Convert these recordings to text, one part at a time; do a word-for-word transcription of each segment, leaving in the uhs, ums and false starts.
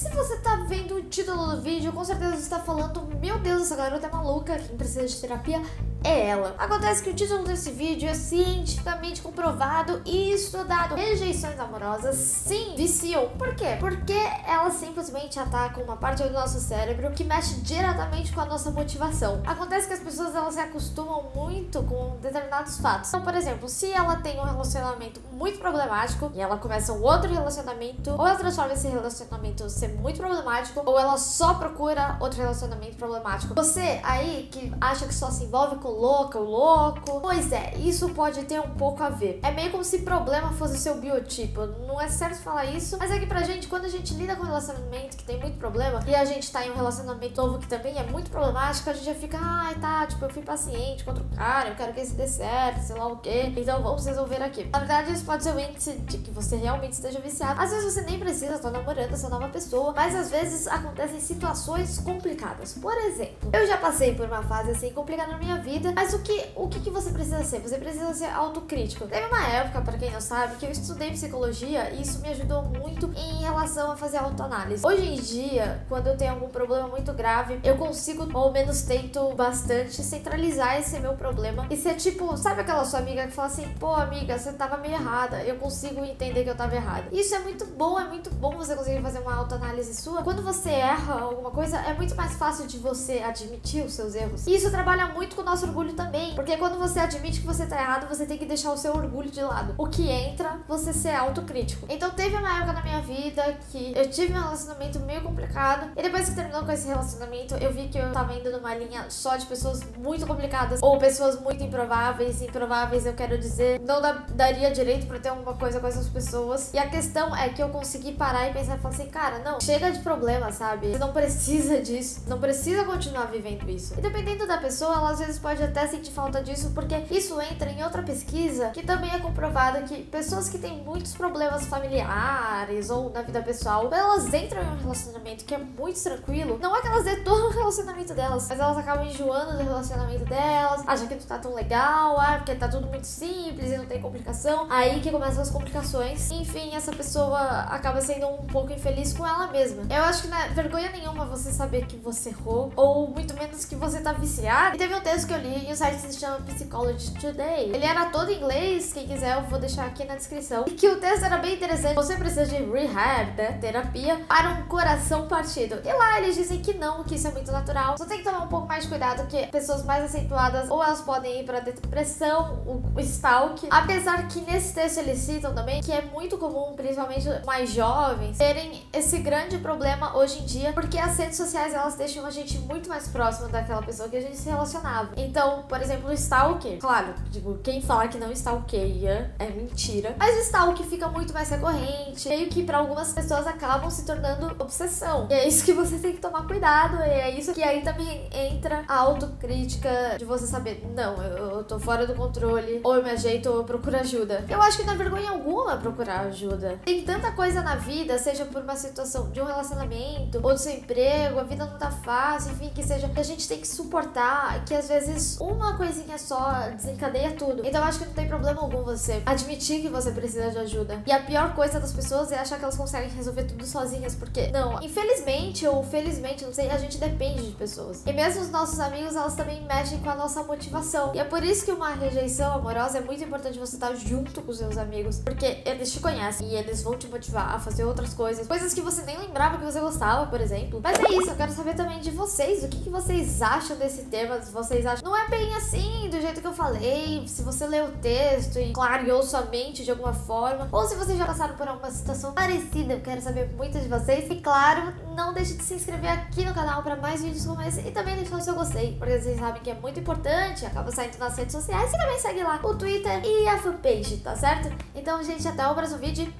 Se você tá vendo o título do vídeo, com certeza você tá falando, meu Deus, essa garota é maluca, quem precisa de terapia é ela. Acontece que o título desse vídeo é cientificamente comprovado e estudado. Rejeições amorosas, sim, viciam. Por quê? Porque elas simplesmente atacam uma parte do nosso cérebro que mexe diretamente com a nossa motivação. Acontece que as pessoas, elas se acostumam muito com determinados fatos. Então, por exemplo, se ela tem um relacionamento muito problemático e ela começa um outro relacionamento, ou ela transforma esse relacionamento ser muito problemático, ou ela só procura outro relacionamento problemático. Você aí que acha que só se envolve com louca ou louco, pois é, isso pode ter um pouco a ver. É meio como se problema fosse o seu biotipo. Não é certo falar isso, mas é que pra gente, quando a gente lida com um relacionamento que tem muito problema e a gente tá em um relacionamento novo que também é muito problemático, a gente já fica, ai tá, tipo, eu fui paciente contra o cara, eu quero que esse dê certo, sei lá o quê, então vamos resolver aqui. Na verdade, isso pode ser o índice de que você realmente esteja viciado. Às vezes você nem precisa estar namorando essa nova pessoa, mas às vezes acontecem situações complicadas. Por exemplo, eu já passei por uma fase assim complicada na minha vida, mas o que, o que, que você precisa ser? Você precisa ser autocrítico. Teve uma época, pra quem não sabe, que eu estudei psicologia e isso me ajudou muito em relação a fazer autoanálise. Hoje em dia, quando eu tenho algum problema muito grave, eu consigo, ou ao menos tento bastante, centralizar esse meu problema e ser tipo, sabe aquela sua amiga que fala assim, pô amiga, você tava meio errada, eu consigo entender que eu tava errada. Isso é muito bom, é muito bom você conseguir fazer uma autoanálise análise sua. Quando você erra alguma coisa, é muito mais fácil de você admitir os seus erros. E isso trabalha muito com o nosso orgulho também, porque quando você admite que você tá errado, você tem que deixar o seu orgulho de lado. O que entra, você ser autocrítico. Então teve uma época na minha vida que eu tive um relacionamento meio complicado, e depois que terminou com esse relacionamento, eu vi que eu tava indo numa linha só de pessoas muito complicadas, ou pessoas muito improváveis. Improváveis, eu quero dizer, não da- daria direito pra ter alguma coisa com essas pessoas. E a questão é que eu consegui parar e pensar e falar assim, cara, não, Não, chega de problema, sabe? Você não precisa disso, não precisa continuar vivendo isso. E dependendo da pessoa, ela às vezes pode até sentir falta disso, porque isso entra em outra pesquisa que também é comprovada, que pessoas que têm muitos problemas familiares ou na vida pessoal, quando elas entram em um relacionamento que é muito tranquilo, não é que elas detonam o relacionamento delas, mas elas acabam enjoando do relacionamento delas, acham que não tá tão legal, ah, porque tá tudo muito simples e não tem complicação, aí que começam as complicações. Enfim, essa pessoa acaba sendo um pouco infeliz com ela mesma. Eu acho que não é vergonha nenhuma você saber que você errou, ou muito menos que você tá viciado. E teve um texto que eu li em um site que se chama Psychology Today. Ele era todo em inglês, quem quiser eu vou deixar aqui na descrição. E que o texto era bem interessante. Você precisa de rehab, né, terapia, para um coração partido. E lá eles dizem que não, que isso é muito natural. Só tem que tomar um pouco mais de cuidado, que pessoas mais acentuadas, ou elas podem ir pra depressão, o stalk. Apesar que nesse texto eles citam também que é muito comum, principalmente mais jovens, terem esse grande problema hoje em dia, porque as redes sociais, elas deixam a gente muito mais próximo daquela pessoa que a gente se relacionava. Então, por exemplo, o stalker, claro, digo, quem fala que não stalkeia é mentira, mas o stalker fica muito mais recorrente, meio que pra algumas pessoas acabam se tornando obsessão. E é isso que você tem que tomar cuidado, e é isso que aí também entra a autocrítica de você saber, não, eu, eu tô fora do controle, ou eu me ajeito, ou eu procuro ajuda. Eu acho que não é vergonha alguma procurar ajuda. Tem tanta coisa na vida, seja por uma situação de um relacionamento, ou do seu emprego, a vida não tá fácil, enfim, que seja, que a gente tem que suportar, que às vezes uma coisinha só desencadeia tudo. Então eu acho que não tem problema algum você admitir que você precisa de ajuda. E a pior coisa das pessoas é achar que elas conseguem resolver tudo sozinhas, porque não, infelizmente ou felizmente, não sei, a gente depende de pessoas. E mesmo os nossos amigos, elas também mexem com a nossa motivação. E é por isso que uma rejeição amorosa é muito importante você estar junto com seus amigos, porque eles te conhecem e eles vão te motivar a fazer outras coisas, coisas que você nem lembrava que você gostava, por exemplo. Mas é isso, eu quero saber também de vocês, o que, que vocês acham desse tema, vocês acham... Não é bem assim, do jeito que eu falei, se você leu o texto e clareou sua mente de alguma forma, ou se vocês já passaram por alguma situação parecida, eu quero saber muito de vocês. E claro, não deixe de se inscrever aqui no canal para mais vídeos como esse, e também deixar o seu gostei, porque vocês sabem que é muito importante, acaba saindo nas redes sociais, e também segue lá o Twitter e a fanpage, tá certo? Então, gente, até o próximo vídeo,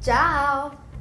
tchau!